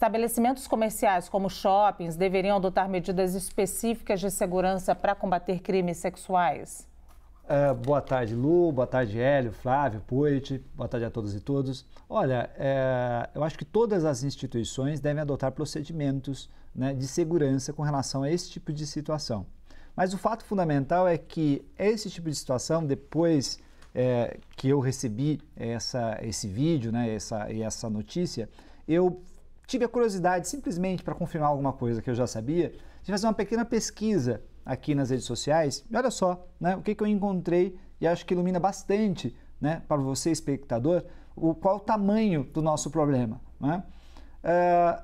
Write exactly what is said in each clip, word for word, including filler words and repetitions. Estabelecimentos comerciais como shoppings deveriam adotar medidas específicas de segurança para combater crimes sexuais? É, boa tarde, Lu. Boa tarde, Hélio, Flávio, Poit. Boa tarde a todas e todos. Olha, é, eu acho que todas as instituições devem adotar procedimentos, né, de segurança com relação a esse tipo de situação. Mas o fato fundamental é que esse tipo de situação, depois é, que eu recebi essa, esse vídeo, né, essa, e essa notícia, eu tive a curiosidade, simplesmente para confirmar alguma coisa que eu já sabia, de fazer uma pequena pesquisa aqui nas redes sociais. E olha só, né, o que, que eu encontrei, e acho que ilumina bastante, né, para você, espectador, o, qual o tamanho do nosso problema. Né? É,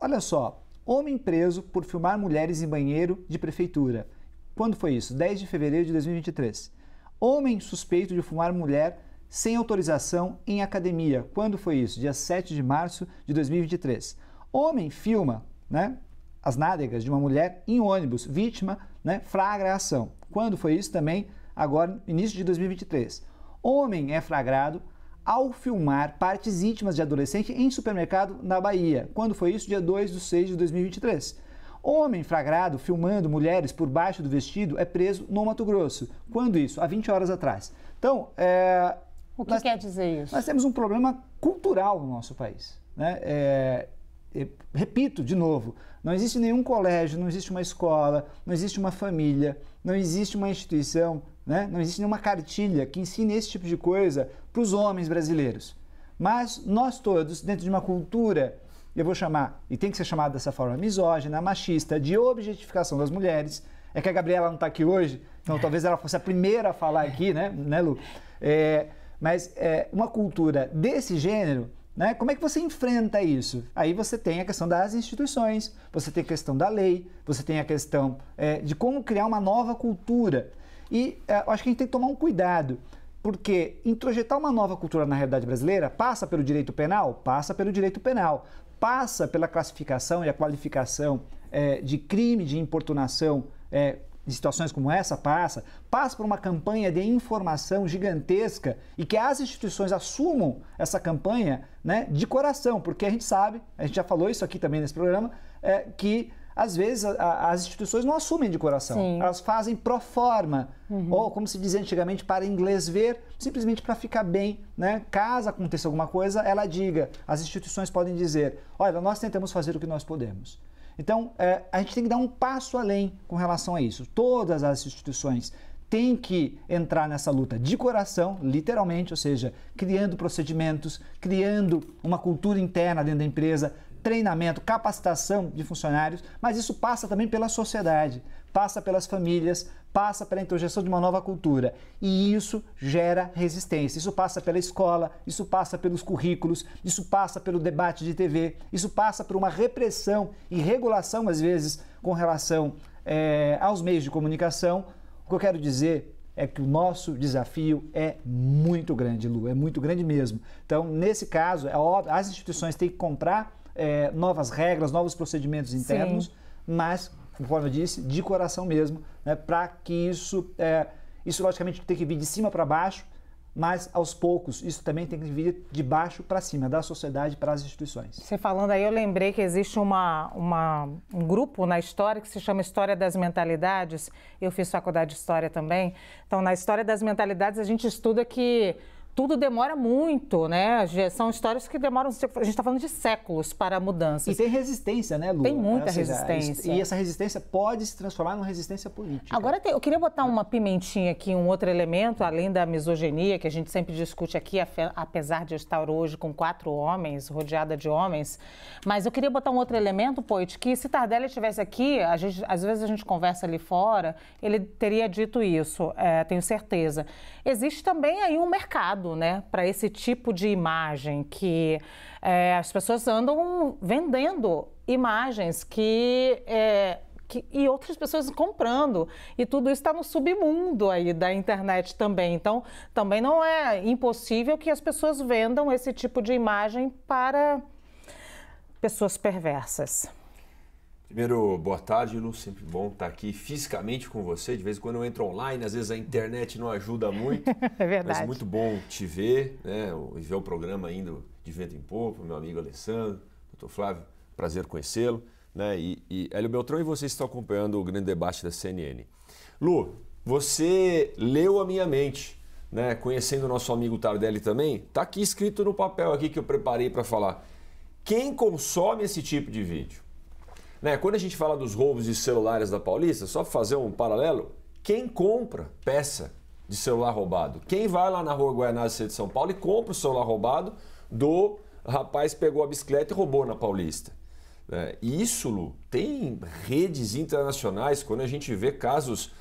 olha só, homem preso por filmar mulheres em banheiro de prefeitura. Quando foi isso? dez de fevereiro de dois mil e vinte e três. Homem suspeito de fumar mulher sem autorização em academia. Quando foi isso? Dia sete de março de dois mil e vinte e três. Homem filma, né, as nádegas de uma mulher em ônibus, vítima, né, flagra a ação. Quando foi isso também? Agora, início de dois mil e vinte e três. Homem é flagrado ao filmar partes íntimas de adolescente em supermercado na Bahia. Quando foi isso? Dia dois de seis de dois mil e vinte e três. Homem flagrado filmando mulheres por baixo do vestido é preso no Mato Grosso. Quando isso? Há vinte horas atrás. Então, é, o que nós, quer dizer isso? Nós temos um problema cultural no nosso país. Né? É, é, repito de novo, não existe nenhum colégio, não existe uma escola, não existe uma família, não existe uma instituição, né? Não existe nenhuma cartilha que ensine esse tipo de coisa para os homens brasileiros. Mas nós todos, dentro de uma cultura... eu vou chamar, e tem que ser chamado dessa forma, misógina, machista, de objetificação das mulheres. É que a Gabriela não está aqui hoje, então talvez ela fosse a primeira a falar aqui, né, né Lu? É, mas é, uma cultura desse gênero, né, como é que você enfrenta isso? Aí você tem a questão das instituições, você tem a questão da lei, você tem a questão é, de como criar uma nova cultura. E é, eu acho que a gente tem que tomar um cuidado, porque introjetar uma nova cultura na realidade brasileira passa pelo direito penal? Passa pelo direito penal. Passa pela classificação e a qualificação é, de crime de importunação é, de situações como essa, passa, passa por uma campanha de informação gigantesca e que as instituições assumam essa campanha, né, de coração, porque a gente sabe, a gente já falou isso aqui também nesse programa, é, que às vezes a, a, as instituições não assumem de coração, sim, elas fazem pro forma, uhum, ou como se dizia antigamente, para inglês ver, simplesmente para ficar bem, né? Caso aconteça alguma coisa, ela diga, as instituições podem dizer, olha, nós tentamos fazer o que nós podemos. Então, é, a gente tem que dar um passo além com relação a isso. Todas as instituições têm que entrar nessa luta de coração, literalmente, ou seja, criando procedimentos, criando uma cultura interna dentro da empresa, treinamento, capacitação de funcionários, mas isso passa também pela sociedade, passa pelas famílias, passa pela introjeção de uma nova cultura. E isso gera resistência. Isso passa pela escola, isso passa pelos currículos, isso passa pelo debate de T V, isso passa por uma repressão e regulação, às vezes, com relação é, aos meios de comunicação. O que eu quero dizer é que o nosso desafio é muito grande, Lu, é muito grande mesmo. Então, nesse caso, as instituições têm que comprar É, novas regras, novos procedimentos internos, sim, mas, conforme eu disse, de coração mesmo, né, para que isso, é, isso logicamente tem que vir de cima para baixo, mas aos poucos isso também tem que vir de baixo para cima, da sociedade para as instituições. Você falando aí, eu lembrei que existe uma, uma, um grupo na história que se chama História das Mentalidades, eu fiz faculdade de História também, então na História das Mentalidades a gente estuda que tudo demora muito, né? São histórias que demoram... A gente está falando de séculos para mudanças. E tem resistência, né, Lu? Tem muita seja, resistência. E essa resistência pode se transformar numa resistência política. Agora, eu queria botar uma pimentinha aqui, um outro elemento, além da misoginia, que a gente sempre discute aqui, apesar de eu estar hoje com quatro homens, rodeada de homens. Mas eu queria botar um outro elemento, Poit, que se Tardelli estivesse aqui, a gente, às vezes a gente conversa ali fora, ele teria dito isso, é, tenho certeza. Existe também aí um mercado, né, para esse tipo de imagem, que é, as pessoas andam vendendo imagens que, é, que, e outras pessoas comprando. E tudo isso está no submundo aí da internet também. Então, também não é impossível que as pessoas vendam esse tipo de imagem para pessoas perversas. Primeiro, boa tarde, Lu. Sempre bom estar aqui fisicamente com você. De vez em quando eu entro online, às vezes a internet não ajuda muito. É verdade. Mas muito bom te ver, né? E ver o programa indo de vento em popa, meu amigo Alessandro, doutor Flávio, prazer conhecê-lo, né? E, e Hélio Beltrão, e vocês estão acompanhando o grande debate da C N N. Lu, você leu a minha mente, né? Conhecendo o nosso amigo Tardelli também, tá aqui escrito no papel aqui que eu preparei para falar. Quem consome esse tipo de vídeo? Né? Quando a gente fala dos roubos de celulares da Paulista, só fazer um paralelo, quem compra peça de celular roubado? Quem vai lá na Rua Guaianases de São Paulo e compra o celular roubado do rapaz que pegou a bicicleta e roubou na Paulista? É, e isso, Lu, tem redes internacionais, quando a gente vê casos,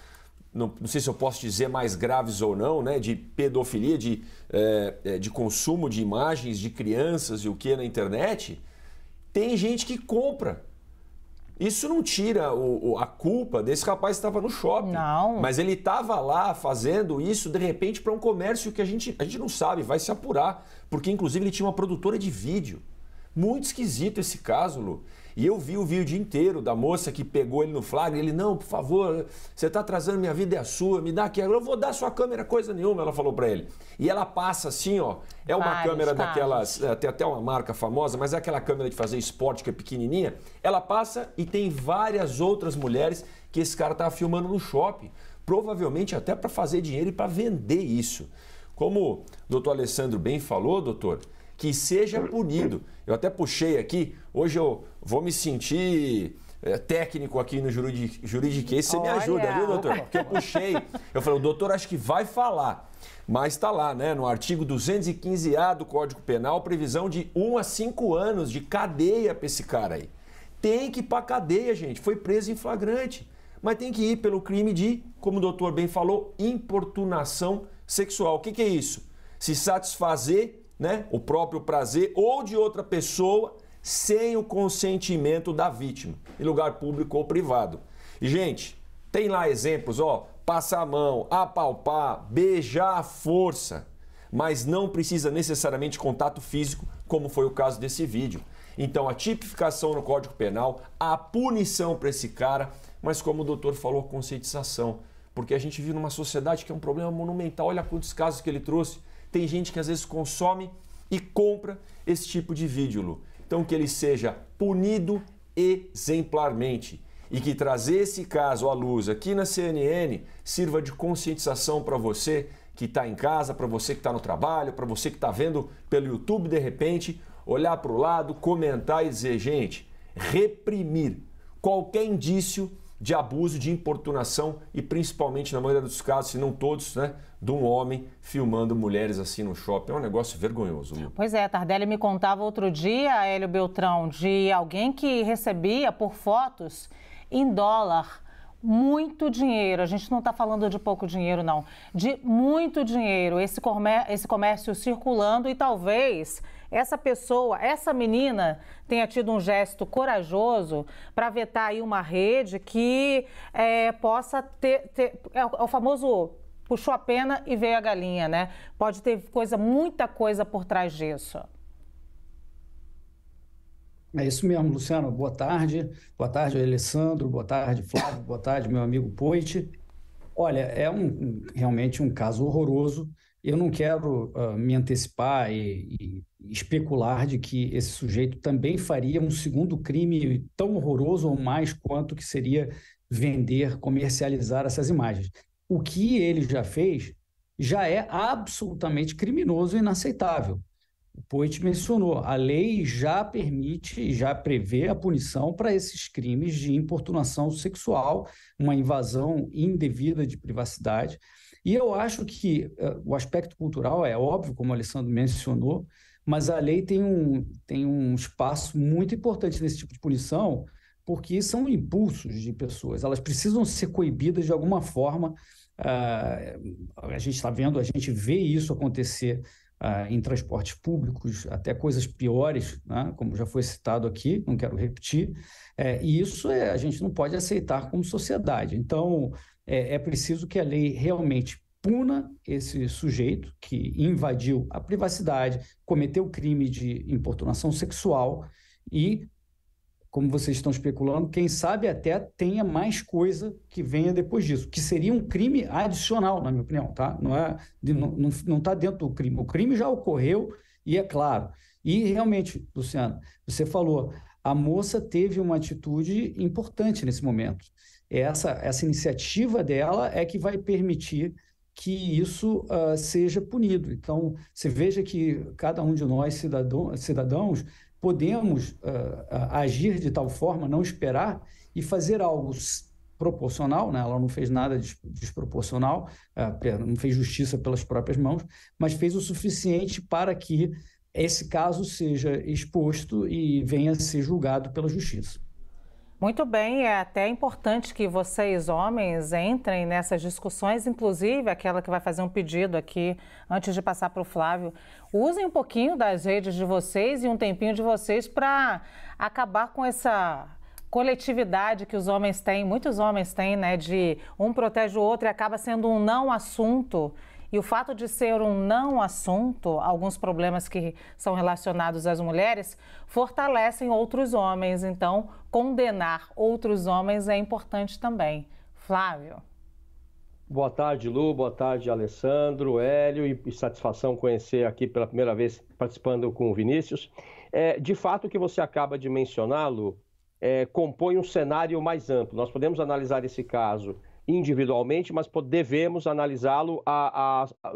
não, não sei se eu posso dizer mais graves ou não, né, de pedofilia, de, é, de consumo de imagens de crianças e o que na internet, tem gente que compra. Isso não tira o, o, a culpa desse rapaz que estava no shopping. Não. Mas ele estava lá fazendo isso, de repente, para um comércio que a gente, a gente não sabe, vai se apurar. Porque, inclusive, ele tinha uma produtora de vídeo. Muito esquisito esse caso, Lu. E eu vi o vídeo inteiro da moça que pegou ele no flagra. Ele, não, por favor, você está atrasando minha vida, é a sua, me dá aqui. Eu vou dar sua câmera, coisa nenhuma, ela falou para ele. E ela passa assim, ó. É uma vários, câmera vários. daquelas, é, tem até uma marca famosa, mas é aquela câmera de fazer esporte que é pequenininha. Ela passa e tem várias outras mulheres que esse cara estava filmando no shopping. Provavelmente até para fazer dinheiro e para vender isso. Como o doutor Alessandro bem falou, doutor, que seja punido. Eu até puxei aqui, hoje eu vou me sentir é, técnico aqui no juridiquês, juridique. Você Olha. me ajuda, viu, doutor? Porque eu puxei, eu falei, o doutor acho que vai falar, mas está lá, né, no artigo duzentos e quinze A do Código Penal, previsão de um a cinco anos de cadeia para esse cara aí. Tem que ir para cadeia, gente, foi preso em flagrante, mas tem que ir pelo crime de, como o doutor bem falou, importunação sexual. O que, que é isso? Se satisfazer, né, o próprio prazer ou de outra pessoa sem o consentimento da vítima, em lugar público ou privado. E, gente, tem lá exemplos, ó, passar a mão, apalpar, beijar à força, mas não precisa necessariamente contato físico, como foi o caso desse vídeo. Então, a tipificação no Código Penal, a punição para esse cara, mas como o doutor falou, a conscientização, porque a gente vive numa sociedade que é um problema monumental, olha quantos casos que ele trouxe. Tem gente que às vezes consome e compra esse tipo de vídeo, Lu. Então que ele seja punido exemplarmente e que trazer esse caso à luz aqui na C N N sirva de conscientização para você que está em casa, para você que está no trabalho, para você que está vendo pelo YouTube de repente, olhar para o lado, comentar e dizer, gente, reprimir qualquer indício de abuso, de importunação e principalmente na maioria dos casos, se não todos, né, de um homem filmando mulheres assim no shopping. É um negócio vergonhoso, Lu. Pois é, a Tardelli me contava outro dia, Hélio Beltrão, de alguém que recebia por fotos em dólar muito dinheiro. A gente não está falando de pouco dinheiro, não. De muito dinheiro. Esse comércio, esse comércio circulando e talvez essa pessoa, essa menina, tenha tido um gesto corajoso para vetar aí uma rede que é, possa ter, ter... É o famoso puxou a pena e veio a galinha, né? Pode ter coisa, muita coisa por trás disso. É isso mesmo, Luciano. Boa tarde. Boa tarde, Alessandro. Boa tarde, Flávio. Boa tarde, meu amigo Poit. Olha, é um, realmente um caso horroroso. Eu não quero uh, me antecipar e, e especular de que esse sujeito também faria um segundo crime tão horroroso ou mais quanto que seria vender, comercializar essas imagens. O que ele já fez já é absolutamente criminoso e inaceitável. O Poit mencionou, a lei já permite e já prevê a punição para esses crimes de importunação sexual, uma invasão indevida de privacidade. E eu acho que uh, o aspecto cultural é óbvio, como o Alessandro mencionou, mas a lei tem um, tem um espaço muito importante nesse tipo de punição, porque são impulsos de pessoas, elas precisam ser coibidas de alguma forma. Uh, a gente está vendo, a gente vê isso acontecer Uh, em transportes públicos, até coisas piores, né? Como já foi citado aqui, não quero repetir, é, e isso é, a gente não pode aceitar como sociedade. Então, é, é preciso que a lei realmente puna esse sujeito que invadiu a privacidade, cometeu crime de importunação sexual e, como vocês estão especulando, quem sabe até tenha mais coisa que venha depois disso, que seria um crime adicional, na minha opinião, tá? Não é, não, não tá dentro do crime. O crime já ocorreu e é claro. E realmente, Luciano, você falou, a moça teve uma atitude importante nesse momento. Essa, essa iniciativa dela é que vai permitir que isso uh, seja punido. Então, você veja que cada um de nós, cidadão, cidadãos, podemos uh, agir de tal forma, não esperar e fazer algo proporcional, né? Ela não fez nada desproporcional, uh, não fez justiça pelas próprias mãos, mas fez o suficiente para que esse caso seja exposto e venha a ser julgado pela justiça. Muito bem, é até importante que vocês, homens, entrem nessas discussões, inclusive aquela que vai fazer um pedido aqui, antes de passar para o Flávio. Usem um pouquinho das redes de vocês e um tempinho de vocês para acabar com essa coletividade que os homens têm, muitos homens têm, né, de um protege o outro e acaba sendo um não assunto. E o fato de ser um não assunto, alguns problemas que são relacionados às mulheres, fortalecem outros homens. Então, condenar outros homens é importante também. Flávio. Boa tarde, Lu. Boa tarde, Alessandro, Hélio. E satisfação conhecer aqui pela primeira vez, participando com o Vinícius. É, de fato, o que você acaba de mencionar, Lu, é, compõe um cenário mais amplo. Nós podemos analisar esse caso individualmente, mas devemos analisá-lo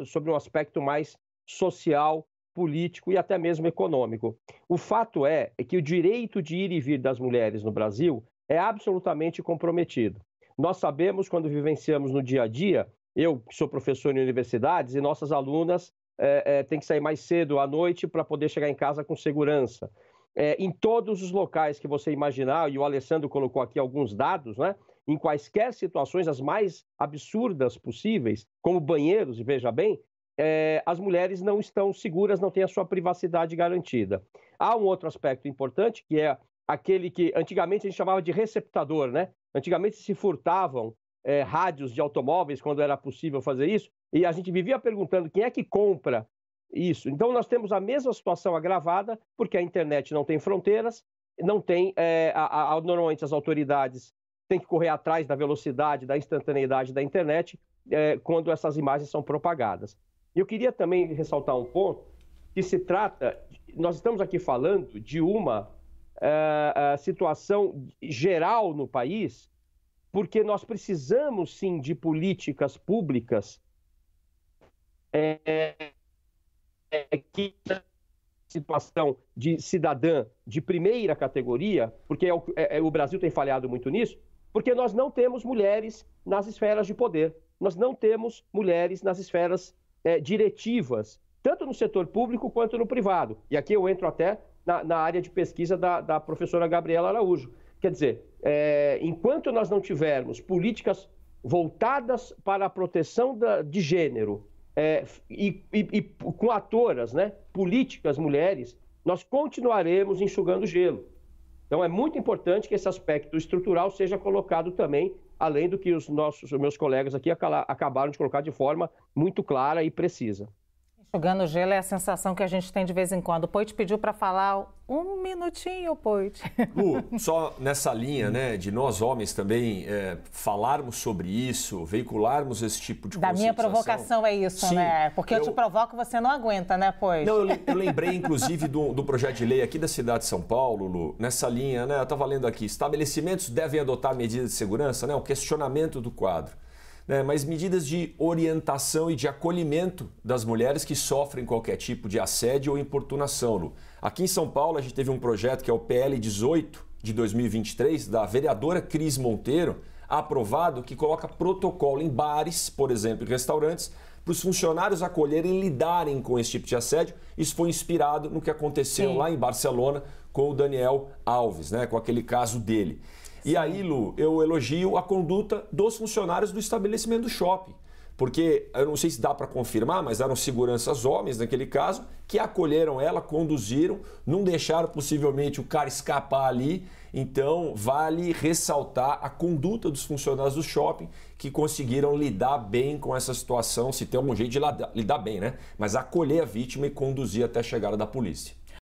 sobre um aspecto mais social, político e até mesmo econômico. O fato é, é que o direito de ir e vir das mulheres no Brasil é absolutamente comprometido. Nós sabemos, quando vivenciamos no dia a dia, eu sou professor em universidades e nossas alunas é, é, têm que sair mais cedo à noite para poder chegar em casa com segurança. É, em todos os locais que você imaginar, e o Alessandro colocou aqui alguns dados, né? Em quaisquer situações, as mais absurdas possíveis, como banheiros, e veja bem, é, as mulheres não estão seguras, não têm a sua privacidade garantida. Há um outro aspecto importante, que é aquele que antigamente a gente chamava de receptador, né? Antigamente se furtavam é, rádios de automóveis quando era possível fazer isso, e a gente vivia perguntando quem é que compra isso. Então, nós temos a mesma situação agravada, porque a internet não tem fronteiras, não tem, é, a, a, normalmente as autoridades tem que correr atrás da velocidade, da instantaneidade da internet, é, quando essas imagens são propagadas. Eu queria também ressaltar um ponto, que se trata, nós estamos aqui falando de uma é, situação geral no país, porque nós precisamos, sim, de políticas públicas é, é, que... situação de cidadã de primeira categoria, porque é o, é, o Brasil tem falhado muito nisso, porque nós não temos mulheres nas esferas de poder, nós não temos mulheres nas esferas é, diretivas, tanto no setor público quanto no privado. E aqui eu entro até na, na área de pesquisa da, da professora Gabriela Araújo. Quer dizer, é, enquanto nós não tivermos políticas voltadas para a proteção da, de gênero, É, e, e, e com atoras, né, políticas, mulheres, nós continuaremos enxugando gelo. Então é muito importante que esse aspecto estrutural seja colocado também, além do que os nossos, os meus colegas aqui acabaram de colocar de forma muito clara e precisa. Enxugando gelo é a sensação que a gente tem de vez em quando. O Poit pediu para falar um minutinho, Poit. Lu, só nessa linha, né, de nós homens também é, falarmos sobre isso, veicularmos esse tipo de conscientização. Da minha provocação é isso, sim, né? Porque eu, eu te provoco, você não aguenta, né, Poit? Não, eu, eu lembrei, inclusive, do, do projeto de lei aqui da cidade de São Paulo, Lu, nessa linha, né, eu estava lendo aqui, estabelecimentos devem adotar medidas de segurança, né, o questionamento do quadro. É, mas medidas de orientação e de acolhimento das mulheres que sofrem qualquer tipo de assédio ou importunação, Lu. Aqui em São Paulo, a gente teve um projeto que é o P L dezoito de dois mil e vinte e três, da vereadora Cris Monteiro, aprovado, que coloca protocolo em bares, por exemplo, e restaurantes, para os funcionários acolherem e lidarem com esse tipo de assédio. Isso foi inspirado no que aconteceu, sim, lá em Barcelona com o Daniel Alves, né, com aquele caso dele. E aí, Lu, eu elogio a conduta dos funcionários do estabelecimento do shopping, porque eu não sei se dá para confirmar, mas eram seguranças homens naquele caso, que acolheram ela, conduziram, não deixaram possivelmente o cara escapar ali. Então, vale ressaltar a conduta dos funcionários do shopping que conseguiram lidar bem com essa situação, se tem algum jeito de lidar bem, né? Mas acolher a vítima e conduzir até a chegada da polícia.